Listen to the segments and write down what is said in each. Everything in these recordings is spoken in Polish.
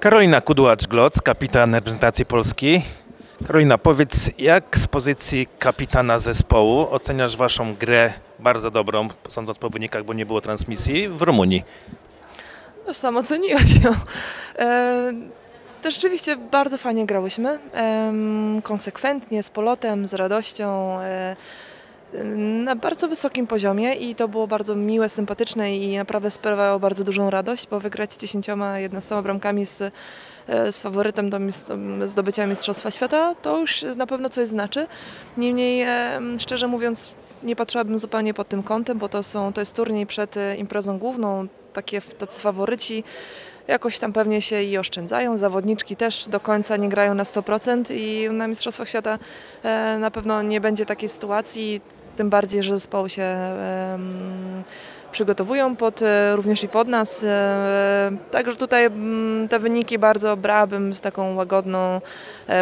Karolina Kudłacz-Gloc, kapitan reprezentacji Polski. Karolina, powiedz, jak z pozycji kapitana zespołu oceniasz waszą grę, bardzo dobrą, sądząc po wynikach, bo nie było transmisji, w Rumunii? No, sam oceniłaś ją. To rzeczywiście bardzo fajnie grałyśmy, konsekwentnie, z polotem, z radością, na bardzo wysokim poziomie i to było bardzo miłe, sympatyczne i naprawdę sprawiało bardzo dużą radość, bo wygrać 10–11 bramkami z faworytem do zdobycia Mistrzostwa Świata to już na pewno coś znaczy. Niemniej, szczerze mówiąc, nie patrzyłabym zupełnie pod tym kątem, bo to jest turniej przed imprezą główną, tacy faworyci jakoś tam pewnie się i oszczędzają, zawodniczki też do końca nie grają na 100% i na Mistrzostwach Świata na pewno nie będzie takiej sytuacji, tym bardziej, że zespoły się przygotowują również i pod nas. Także tutaj te wyniki bardzo brałabym z taką łagodną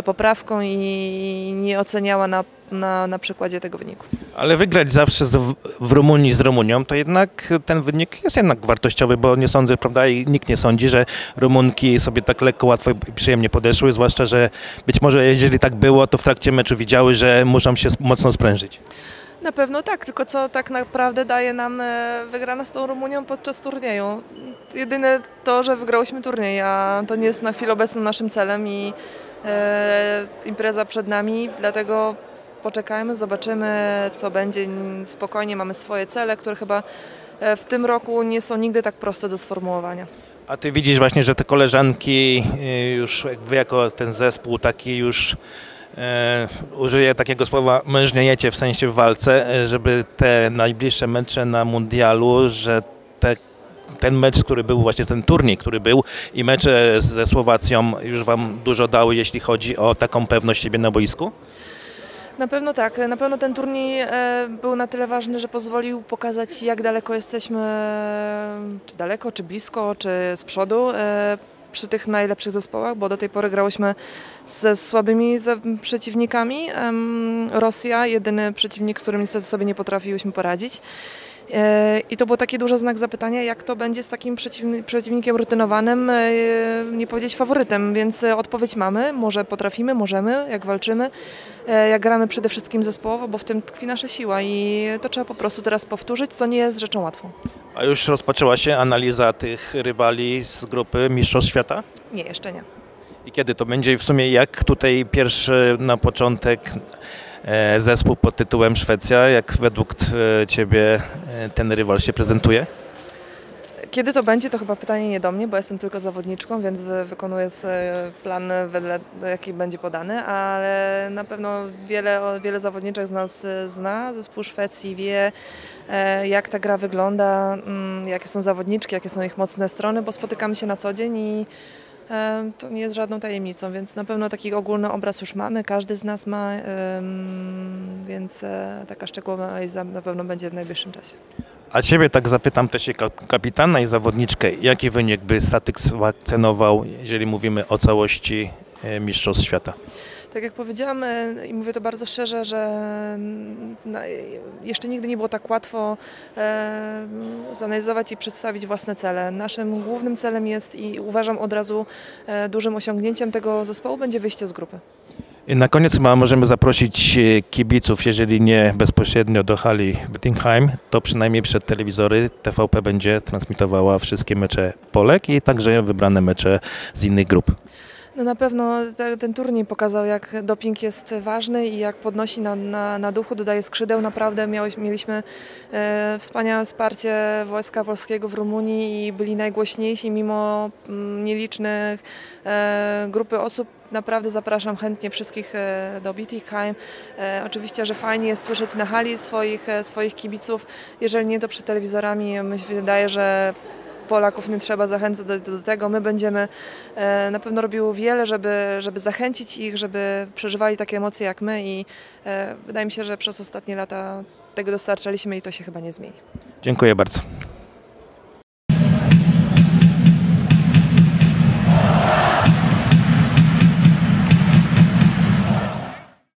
poprawką i nie oceniała na przykładzie tego wyniku. Ale wygrać zawsze w Rumunii z Rumunią, to jednak ten wynik jest jednak wartościowy, bo nie sądzę, prawda, i nikt nie sądzi, że Rumunki sobie tak lekko, łatwo i przyjemnie podeszły, zwłaszcza, że być może jeżeli tak było, to w trakcie meczu widziały, że muszą się mocno sprężyć. Na pewno tak, tylko co tak naprawdę daje nam wygrana z tą Rumunią podczas turnieju? Jedyne to, że wygrałyśmy turniej, a to nie jest na chwilę obecną naszym celem i impreza przed nami, dlatego poczekajmy, zobaczymy, co będzie. Spokojnie mamy swoje cele, które chyba w tym roku nie są nigdy tak proste do sformułowania. A ty widzisz właśnie, że te koleżanki już, wy jako ten zespół taki już, użyję takiego słowa, mężniejecie, w sensie w walce, żeby te najbliższe mecze na mundialu, że ten mecz, który był, właśnie ten turniej, który był, i mecze ze Słowacją już wam dużo dały, jeśli chodzi o taką pewność siebie na boisku? Na pewno tak. Na pewno ten turniej był na tyle ważny, że pozwolił pokazać, jak daleko jesteśmy, czy daleko, czy blisko, czy z przodu przy tych najlepszych zespołach, bo do tej pory grałyśmy ze słabymi przeciwnikami. Rosja, jedyny przeciwnik, z którym niestety sobie nie potrafiłyśmy poradzić. I to był taki duży znak zapytania, jak to będzie z takim przeciwnikiem rutynowanym, nie powiedzieć faworytem, więc odpowiedź mamy, może potrafimy, możemy, jak walczymy, jak gramy przede wszystkim zespołowo, bo w tym tkwi nasza siła i to trzeba po prostu teraz powtórzyć, co nie jest rzeczą łatwą. A już rozpoczęła się analiza tych rywali z grupy Mistrzostw Świata? Nie, jeszcze nie. I kiedy to będzie? W sumie jak tutaj pierwszy na początek zespół pod tytułem Szwecja, jak według ciebie ten rywal się prezentuje? Kiedy to będzie, to chyba pytanie nie do mnie, bo jestem tylko zawodniczką, więc wykonuję plan wedle jaki będzie podany, ale na pewno wiele zawodniczek z nas zna zespół Szwecji, wie, jak ta gra wygląda, jakie są zawodniczki, jakie są ich mocne strony, bo spotykamy się na co dzień i to nie jest żadną tajemnicą, więc na pewno taki ogólny obraz już mamy, każdy z nas ma, więc taka szczegółowa analiza na pewno będzie w najbliższym czasie. A ciebie tak zapytam też, kapitana i zawodniczkę, jaki wynik by satysfakcjonował, jeżeli mówimy o całości Mistrzostw Świata? Tak jak powiedziałam i mówię to bardzo szczerze, że jeszcze nigdy nie było tak łatwo zanalizować i przedstawić własne cele. Naszym głównym celem jest i uważam od razu dużym osiągnięciem tego zespołu będzie wyjście z grupy. I na koniec możemy zaprosić kibiców, jeżeli nie bezpośrednio do hali Bietigheim, to przynajmniej przed telewizory TVP będzie transmitowała wszystkie mecze Polek i także wybrane mecze z innych grup. No na pewno ten turniej pokazał, jak doping jest ważny i jak podnosi na duchu, dodaje skrzydeł. Naprawdę mieliśmy wspaniałe wsparcie Wojska Polskiego w Rumunii i byli najgłośniejsi mimo nielicznych grupy osób. Naprawdę zapraszam chętnie wszystkich do Bietigheim. Oczywiście, że fajnie jest słyszeć na hali swoich kibiców. Jeżeli nie, to przed telewizorami. Mi się wydaje, że Polaków nie trzeba zachęcać do tego. My będziemy na pewno robiły wiele, żeby zachęcić ich, żeby przeżywali takie emocje jak my i wydaje mi się, że przez ostatnie lata tego dostarczaliśmy i to się chyba nie zmieni. Dziękuję bardzo.